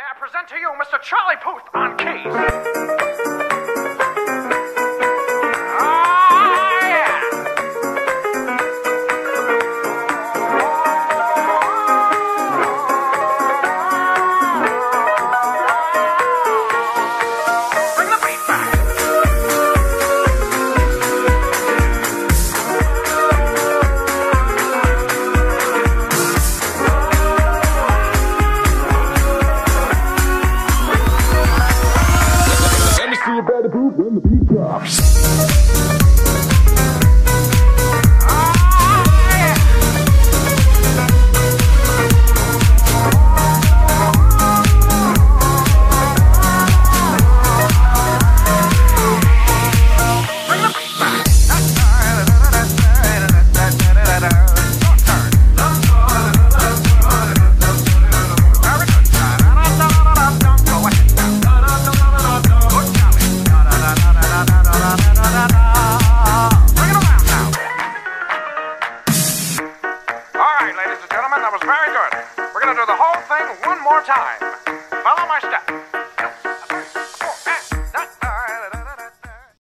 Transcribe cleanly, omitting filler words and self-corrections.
May I present to you Mr. Charlie Puth on keys? Oh, yeah. Bring the beat back. You better boot when the beat drops. Ladies and gentlemen, that was very good. We're going to do the whole thing one more time. Follow my step.